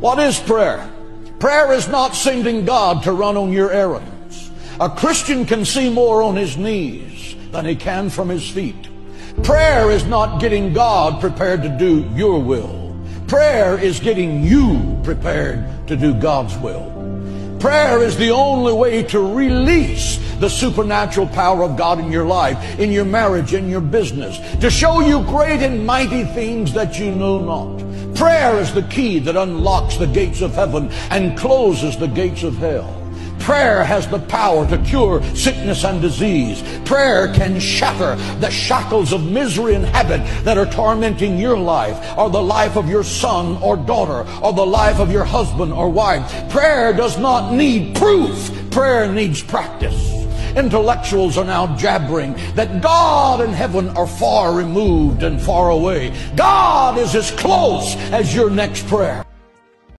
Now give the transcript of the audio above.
What is prayer? Prayer is not sending God to run on your errands. A Christian can see more on his knees than he can from his feet. Prayer is not getting God prepared to do your will. Prayer is getting you prepared to do God's will. Prayer is the only way to release the supernatural power of God in your life, in your marriage, in your business, to show you great and mighty things that you know not. Prayer is the key that unlocks the gates of heaven and closes the gates of hell. Prayer has the power to cure sickness and disease. Prayer can shatter the shackles of misery and habit that are tormenting your life or the life of your son or daughter or the life of your husband or wife. Prayer does not need proof. Prayer needs practice. Intellectuals are now jabbering that God and heaven are far removed and far away. God is as close as your next prayer.